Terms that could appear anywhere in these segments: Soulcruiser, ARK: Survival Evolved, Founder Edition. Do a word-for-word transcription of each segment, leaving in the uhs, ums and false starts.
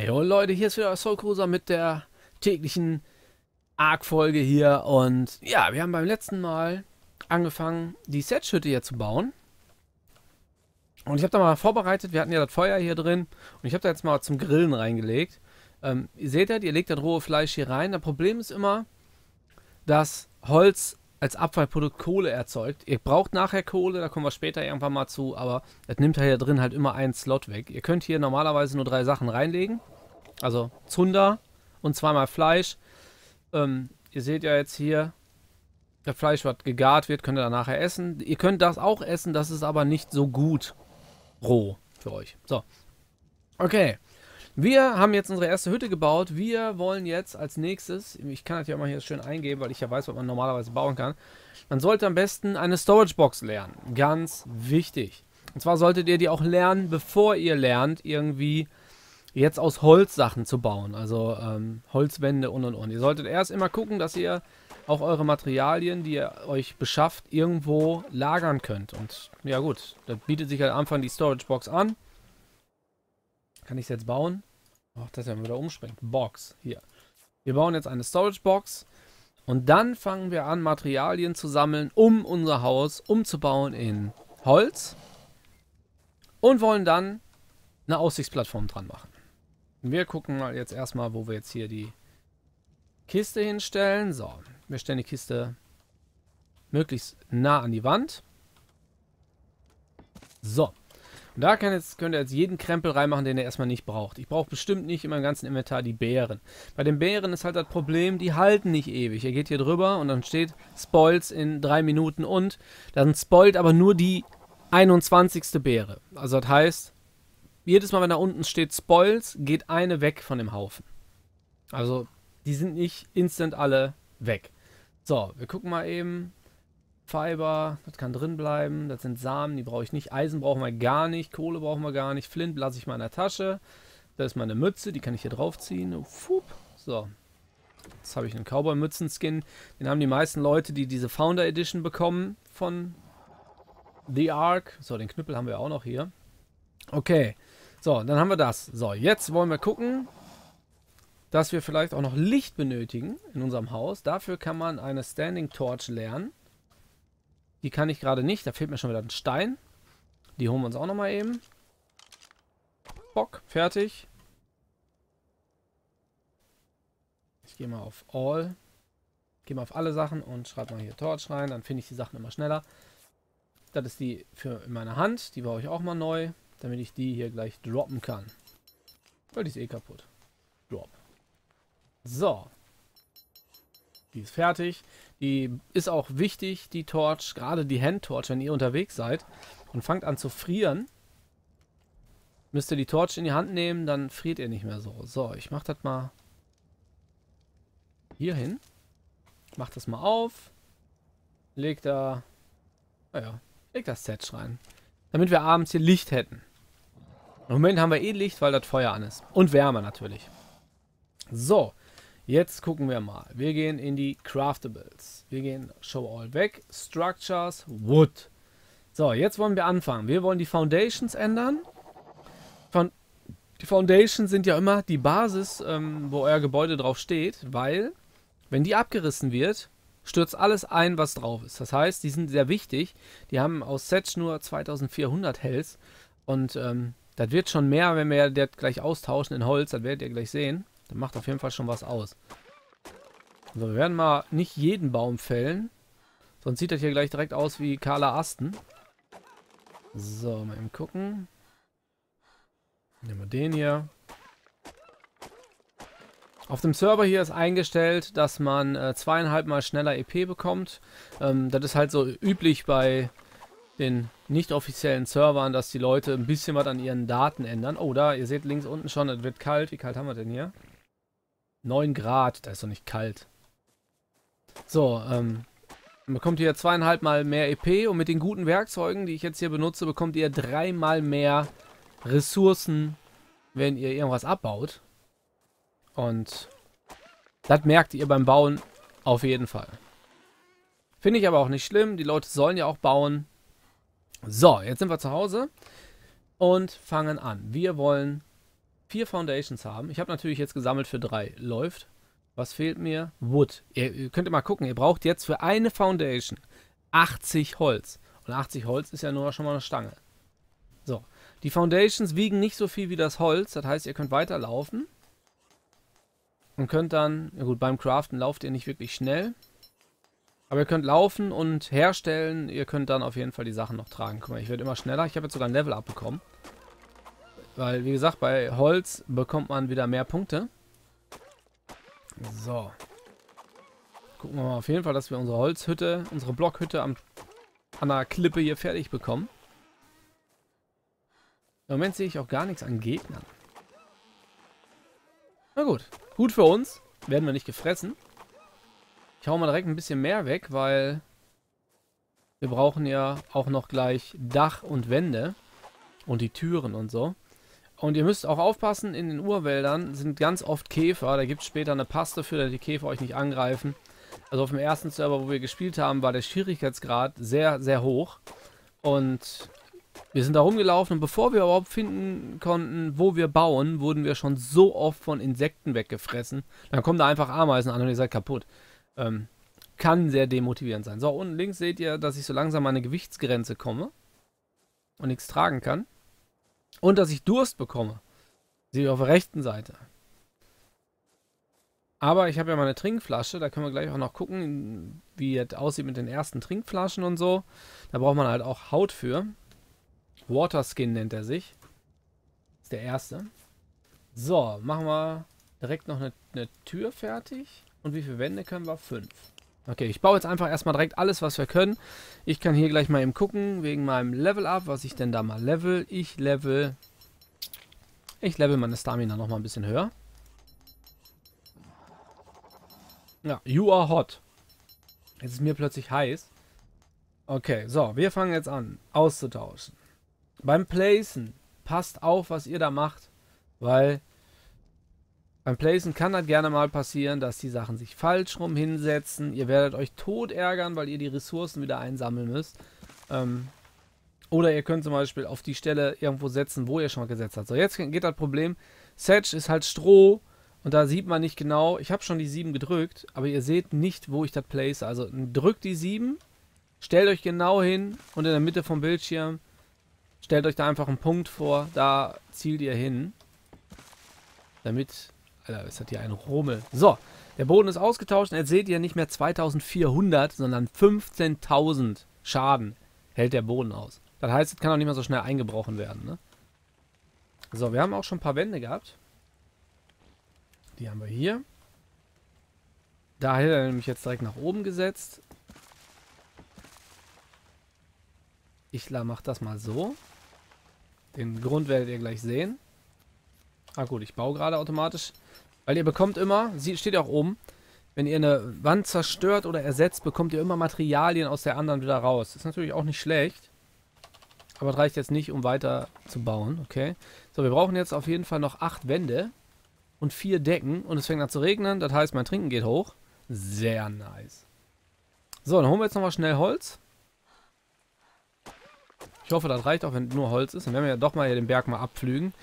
Hey Leute, hier ist wieder Soulcruiser mit der täglichen Arc-Folge hier und ja, wir haben beim letzten Mal angefangen, die Set-Schütte hier zu bauen und ich habe da mal vorbereitet, wir hatten ja das Feuer hier drin und ich habe da jetzt mal zum Grillen reingelegt. Ähm, ihr seht das, ihr legt das rohe Fleisch hier rein. Das Problem ist immer, dass Holz als Abfallprodukt Kohle erzeugt. Ihr braucht nachher Kohle, da kommen wir später irgendwann mal zu, aber das nimmt hier drin halt immer einen Slot weg. Ihr könnt hier normalerweise nur drei Sachen reinlegen, also Zunder und zweimal Fleisch. Ähm, ihr seht ja jetzt hier, das Fleisch, was gegart wird, könnt ihr dann nachher essen. Ihr könnt das auch essen, das ist aber nicht so gut roh für euch. So, okay. Wir haben jetzt unsere erste Hütte gebaut. Wir wollen jetzt als nächstes, ich kann das ja immer hier schön eingeben, weil ich ja weiß, was man normalerweise bauen kann. Man sollte am besten eine Storage Box lernen. Ganz wichtig. Und zwar solltet ihr die auch lernen, bevor ihr lernt, irgendwie jetzt aus Holz Sachen zu bauen. Also ähm, Holzwände und und und. Ihr solltet erst immer gucken, dass ihr auch eure Materialien, die ihr euch beschafft, irgendwo lagern könnt. Und ja gut, da bietet sich halt am Anfang die Storage Box an. Kann ich es jetzt bauen? Ach, das haben wir wieder umspringt. Box, hier. Wir bauen jetzt eine Storage Box und dann fangen wir an, Materialien zu sammeln, um unser Haus umzubauen in Holz und wollen dann eine Aussichtsplattform dran machen. Wir gucken mal jetzt erstmal, wo wir jetzt hier die Kiste hinstellen. So, wir stellen die Kiste möglichst nah an die Wand. So. Da kann jetzt, könnt ihr jetzt jeden Krempel reinmachen, den ihr erstmal nicht braucht. Ich brauche bestimmt nicht in meinem ganzen Inventar die Beeren. Bei den Beeren ist halt das Problem, die halten nicht ewig. Ihr geht hier drüber und dann steht Spoils in drei Minuten und dann spoilt aber nur die einundzwanzigste Beere. Also das heißt, jedes Mal, wenn da unten steht Spoils, geht eine weg von dem Haufen. Also die sind nicht instant alle weg. So, wir gucken mal eben. Fiber, das kann drin bleiben. Das sind Samen, die brauche ich nicht. Eisen brauchen wir gar nicht. Kohle brauchen wir gar nicht. Flint lasse ich mal in der Tasche. Da ist meine Mütze, die kann ich hier draufziehen. So, jetzt habe ich einen Cowboy-Mützen-Skin. Den haben die meisten Leute, die diese Founder Edition bekommen von The Ark. So, den Knüppel haben wir auch noch hier. Okay, so, dann haben wir das. So, jetzt wollen wir gucken, dass wir vielleicht auch noch Licht benötigen in unserem Haus. Dafür kann man eine Standing Torch lernen. Die kann ich gerade nicht. Da fehlt mir schon wieder ein Stein. Die holen wir uns auch nochmal eben. Bock. Fertig. Ich gehe mal auf All. Gehe mal auf alle Sachen und schreibe mal hier Torch rein. Dann finde ich die Sachen immer schneller. Das ist die für in meiner Hand. Die brauche ich auch mal neu, damit ich die hier gleich droppen kann. Weil die ist eh kaputt. Drop. So. Die ist fertig. Die ist auch wichtig, die Torch, gerade die Handtorch, wenn ihr unterwegs seid und fangt an zu frieren, müsst ihr die Torch in die Hand nehmen, dann friert ihr nicht mehr so. So, ich mach das mal hier hin. Mach das mal auf. Leg da, naja, leg das Set rein. Damit wir abends hier Licht hätten. Im Moment haben wir eh Licht, weil das Feuer an ist. Und Wärme natürlich. So. Jetzt gucken wir mal. Wir gehen in die Craftables. Wir gehen Show All weg. Structures, Wood. So, jetzt wollen wir anfangen. Wir wollen die Foundations ändern. Von, die Foundations sind ja immer die Basis, ähm, wo euer Gebäude drauf steht, weil, wenn die abgerissen wird, stürzt alles ein, was drauf ist. Das heißt, die sind sehr wichtig. Die haben aus Set nur zweitausendvierhundert Health. Und ähm, das wird schon mehr, wenn wir das gleich austauschen in Holz. Das werdet ihr gleich sehen. Das macht auf jeden Fall schon was aus. Also wir werden mal nicht jeden Baum fällen. Sonst sieht das hier gleich direkt aus wie kahler Asten. So, mal eben gucken. Nehmen wir den hier. Auf dem Server hier ist eingestellt, dass man äh, zweieinhalb Mal schneller E P bekommt. Ähm, das ist halt so üblich bei den nicht offiziellen Servern, dass die Leute ein bisschen was an ihren Daten ändern. Oh, da, ihr seht links unten schon, es wird kalt. Wie kalt haben wir denn hier? neun Grad, da ist doch nicht kalt. So, ähm, man bekommt hier zweieinhalb Mal mehr E P und mit den guten Werkzeugen, die ich jetzt hier benutze, bekommt ihr dreimal mehr Ressourcen, wenn ihr irgendwas abbaut. Und das merkt ihr beim Bauen auf jeden Fall. Finde ich aber auch nicht schlimm, die Leute sollen ja auch bauen. So, jetzt sind wir zu Hause und fangen an. Wir wollen vier Foundations haben. Ich habe natürlich jetzt gesammelt für drei. Läuft. Was fehlt mir? Wood. Ihr, ihr könnt mal gucken, ihr braucht jetzt für eine Foundation achtzig Holz. Und achtzig Holz ist ja nur schon mal eine Stange. So. Die Foundations wiegen nicht so viel wie das Holz. Das heißt, ihr könnt weiterlaufen. Und könnt dann, ja gut, beim Craften lauft ihr nicht wirklich schnell. Aber ihr könnt laufen und herstellen. Ihr könnt dann auf jeden Fall die Sachen noch tragen. Guck mal, ich werde immer schneller. Ich habe jetzt sogar ein Level abbekommen. Weil, wie gesagt, bei Holz bekommt man wieder mehr Punkte. So. Gucken wir mal auf jeden Fall, dass wir unsere Holzhütte, unsere Blockhütte am, an der Klippe hier fertig bekommen. Im Moment sehe ich auch gar nichts an Gegnern. Na gut. Gut für uns. Werden wir nicht gefressen. Ich hau mal direkt ein bisschen mehr weg, weil wir brauchen ja auch noch gleich Dach und Wände. Und die Türen und so. Und ihr müsst auch aufpassen, in den Urwäldern sind ganz oft Käfer. Da gibt es später eine Paste für, dass die Käfer euch nicht angreifen. Also auf dem ersten Server, wo wir gespielt haben, war der Schwierigkeitsgrad sehr, sehr hoch. Und wir sind da rumgelaufen. Und bevor wir überhaupt finden konnten, wo wir bauen, wurden wir schon so oft von Insekten weggefressen. Dann kommen da einfach Ameisen an und ihr seid kaputt. Ähm, kann sehr demotivierend sein. So, unten links seht ihr, dass ich so langsam an eine Gewichtsgrenze komme. Und nichts tragen kann. Und dass ich Durst bekomme. Sehe ich auf der rechten Seite. Aber ich habe ja meine Trinkflasche. Da können wir gleich auch noch gucken, wie es aussieht mit den ersten Trinkflaschen und so. Da braucht man halt auch Haut für. Waterskin nennt er sich. Ist der erste. So, machen wir direkt noch eine, eine Tür fertig. Und wie viele Wände können wir? Fünf. Okay, ich baue jetzt einfach erstmal direkt alles, was wir können. Ich kann hier gleich mal eben gucken, wegen meinem Level-Up, was ich denn da mal level. Ich level... Ich level meine Stamina nochmal ein bisschen höher. Ja, you are hot. Jetzt ist mir plötzlich heiß. Okay, so, wir fangen jetzt an, auszutauschen. Beim Placen, passt auf, was ihr da macht, weil... Beim Placen kann das gerne mal passieren, dass die Sachen sich falsch rum hinsetzen. Ihr werdet euch tot ärgern, weil ihr die Ressourcen wieder einsammeln müsst. Ähm, oder ihr könnt zum Beispiel auf die Stelle irgendwo setzen, wo ihr schon mal gesetzt habt. So, jetzt geht das Problem. Sedge ist halt Stroh und da sieht man nicht genau. Ich habe schon die sieben gedrückt, aber ihr seht nicht, wo ich das place. Also drückt die sieben, stellt euch genau hin und in der Mitte vom Bildschirm stellt euch da einfach einen Punkt vor. Da zielt ihr hin, damit... Alter, ist das hier ein Rummel. So, der Boden ist ausgetauscht und jetzt seht ihr nicht mehr zweitausendvierhundert, sondern fünfzehntausend Schaden hält der Boden aus. Das heißt, es kann auch nicht mehr so schnell eingebrochen werden, ne? So, wir haben auch schon ein paar Wände gehabt. Die haben wir hier. Da hätte er nämlich jetzt direkt nach oben gesetzt. Ich mache das mal so. Den Grund werdet ihr gleich sehen. Ah gut, ich baue gerade automatisch, weil ihr bekommt immer, sie steht ja auch oben, wenn ihr eine Wand zerstört oder ersetzt, bekommt ihr immer Materialien aus der anderen wieder raus. Ist natürlich auch nicht schlecht, aber das reicht jetzt nicht, um weiter zu bauen, okay. So, wir brauchen jetzt auf jeden Fall noch acht Wände und vier Decken und es fängt an zu regnen, das heißt, mein Trinken geht hoch. Sehr nice. So, dann holen wir jetzt nochmal schnell Holz. Ich hoffe, das reicht auch, wenn nur Holz ist. Dann werden wir ja doch mal hier den Berg mal abpflügen.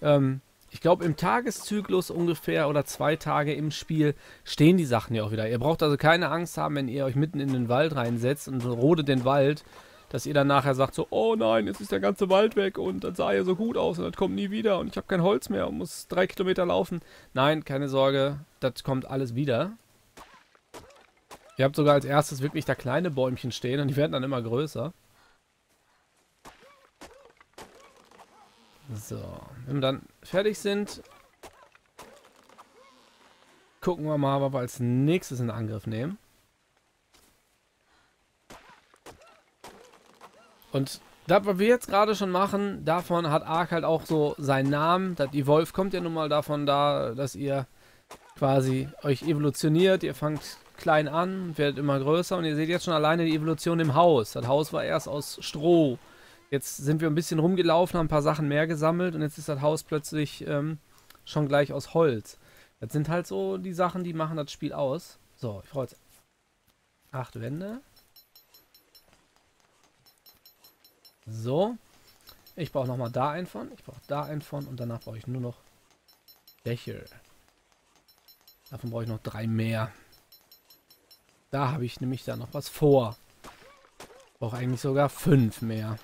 Ähm... Ich glaube, im Tageszyklus ungefähr oder zwei Tage im Spiel stehen die Sachen ja auch wieder. Ihr braucht also keine Angst haben, wenn ihr euch mitten in den Wald reinsetzt und rodet den Wald, dass ihr dann nachher sagt so, oh nein, jetzt ist der ganze Wald weg und das sah ja so gut aus und das kommt nie wieder und ich habe kein Holz mehr und muss drei Kilometer laufen. Nein, keine Sorge, das kommt alles wieder. Ihr habt sogar als erstes wirklich da kleine Bäumchen stehen und die werden dann immer größer. So, wenn wir dann fertig sind, gucken wir mal, was wir als nächstes in Angriff nehmen. Und das, was wir jetzt gerade schon machen, davon hat Ark halt auch so seinen Namen. Das Evolve kommt ja nun mal davon da, dass ihr quasi euch evolutioniert. Ihr fangt klein an, werdet immer größer und ihr seht jetzt schon alleine die Evolution im Haus. Das Haus war erst aus Stroh. Jetzt sind wir ein bisschen rumgelaufen, haben ein paar Sachen mehr gesammelt und jetzt ist das Haus plötzlich ähm, schon gleich aus Holz. Das sind halt so die Sachen, die machen das Spiel aus. So, ich brauche jetzt acht Wände. So. Ich brauche nochmal da einen von, ich brauche da einen von und danach brauche ich nur noch Dächer. Davon brauche ich noch drei mehr. Da habe ich nämlich da noch was vor. Ich brauche eigentlich sogar fünf mehr.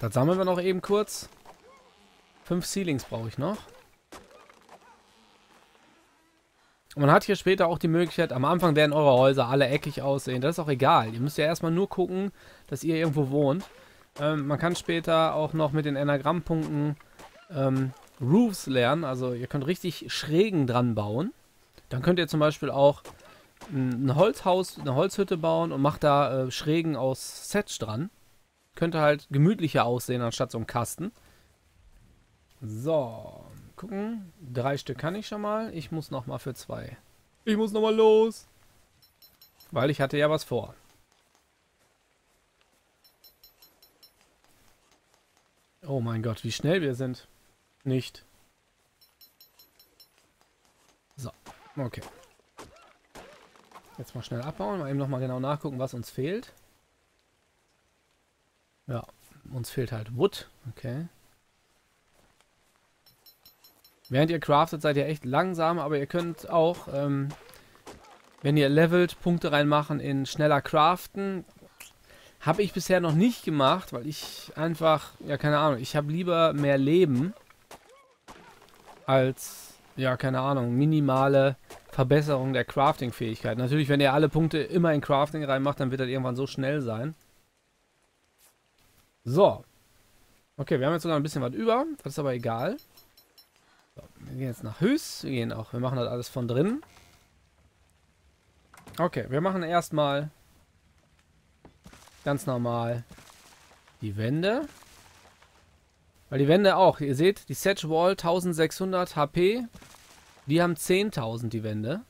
Das sammeln wir noch eben kurz. Fünf Ceilings brauche ich noch. Und man hat hier später auch die Möglichkeit, am Anfang werden eure Häuser alle eckig aussehen. Das ist auch egal. Ihr müsst ja erstmal nur gucken, dass ihr irgendwo wohnt. Ähm, man kann später auch noch mit den Enagrammpunkten ähm, Roofs lernen. Also ihr könnt richtig schrägen dran bauen. Dann könnt ihr zum Beispiel auch ein Holzhaus, eine Holzhütte bauen und macht da äh, Schrägen aus Setsch dran. Könnte halt gemütlicher aussehen, anstatt so einem Kasten. So, gucken. Drei Stück kann ich schon mal. Ich muss nochmal für zwei. Ich muss nochmal los. Weil ich hatte ja was vor. Oh mein Gott, wie schnell wir sind. Nicht. So, okay. Jetzt mal schnell abbauen. Mal eben nochmal genau nachgucken, was uns fehlt. Ja, uns fehlt halt Wood. Okay. Während ihr craftet, seid ihr echt langsam, aber ihr könnt auch, ähm, wenn ihr levelt, Punkte reinmachen in schneller craften. Habe ich bisher noch nicht gemacht, weil ich einfach, ja keine Ahnung, ich habe lieber mehr Leben als, ja keine Ahnung, minimale Verbesserung der Crafting-Fähigkeit. Natürlich, wenn ihr alle Punkte immer in Crafting reinmacht, dann wird das irgendwann so schnell sein. So. Okay, wir haben jetzt sogar ein bisschen was über, das ist aber egal. So, wir gehen jetzt nach Hüß. Wir gehen auch, wir machen das alles von drinnen. Okay, wir machen erstmal ganz normal die Wände. Weil die Wände auch, ihr seht, die Setch Wall eintausendsechshundert H P, die haben zehntausend die Wände.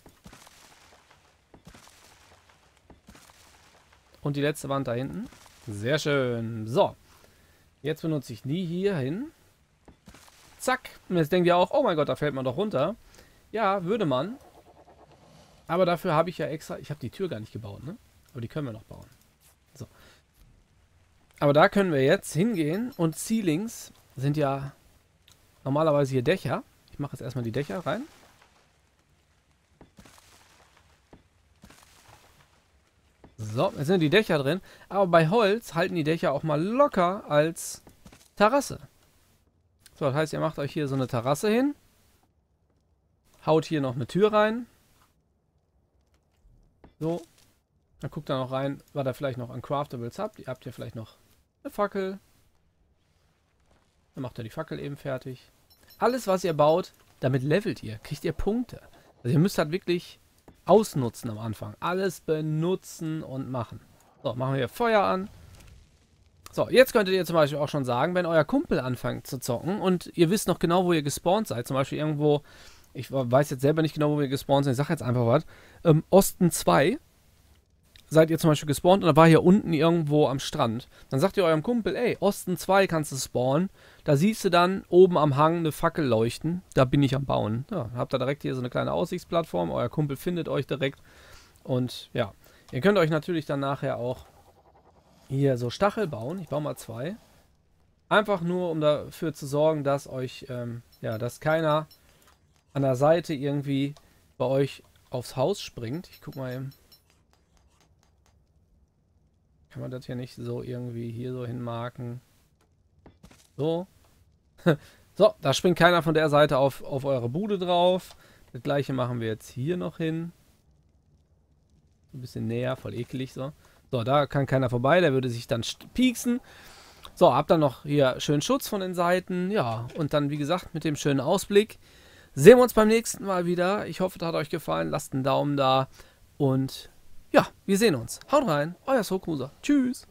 Und die letzte Wand da hinten. Sehr schön. So, jetzt benutze ich die hier hin. Zack. Und jetzt denkt ihr auch, oh mein Gott, da fällt man doch runter. Ja, würde man. Aber dafür habe ich ja extra... Ich habe die Tür gar nicht gebaut, ne? Aber die können wir noch bauen. So. Aber da können wir jetzt hingehen. Und Ceilings sind ja normalerweise hier Dächer. Ich mache jetzt erstmal die Dächer rein. So, jetzt sind die Dächer drin. Aber bei Holz halten die Dächer auch mal locker als Terrasse. So, das heißt, ihr macht euch hier so eine Terrasse hin, haut hier noch eine Tür rein, so, dann guckt da noch rein, was ihr vielleicht noch an Craftables habt. Ihr habt hier vielleicht noch eine Fackel, dann macht ihr die Fackel eben fertig. Alles, was ihr baut, damit levelt ihr, kriegt ihr Punkte. Also ihr müsst halt wirklich ausnutzen am Anfang, alles benutzen und machen. So, machen wir hier Feuer an. So, jetzt könntet ihr zum Beispiel auch schon sagen, wenn euer Kumpel anfängt zu zocken und ihr wisst noch genau, wo ihr gespawnt seid, zum Beispiel irgendwo, ich weiß jetzt selber nicht genau, wo wir gespawnt sind, ich sage jetzt einfach was, ähm, Osten zwei seid ihr zum Beispiel gespawnt und da war hier unten irgendwo am Strand. Dann sagt ihr eurem Kumpel, ey, Osten zwei kannst du spawnen, da siehst du dann oben am Hang eine Fackel leuchten, da bin ich am Bauen. Ja, habt ihr direkt hier so eine kleine Aussichtsplattform, euer Kumpel findet euch direkt und ja, ihr könnt euch natürlich dann nachher auch hier so Stachel bauen. Ich baue mal zwei. Einfach nur, um dafür zu sorgen, dass euch, ähm, ja, dass keiner an der Seite irgendwie bei euch aufs Haus springt. Ich guck mal eben. Kann man das hier nicht so irgendwie hier so hinmarken? So. So, da springt keiner von der Seite auf, auf eure Bude drauf. Das gleiche machen wir jetzt hier noch hin. Ein bisschen näher, voll eklig so. So, da kann keiner vorbei, der würde sich dann pieksen. So, habt dann noch hier schön Schutz von den Seiten. Ja, und dann, wie gesagt, mit dem schönen Ausblick sehen wir uns beim nächsten Mal wieder. Ich hoffe, das hat euch gefallen. Lasst einen Daumen da. Und ja, wir sehen uns. Haut rein, euer Soulcruiser. Tschüss.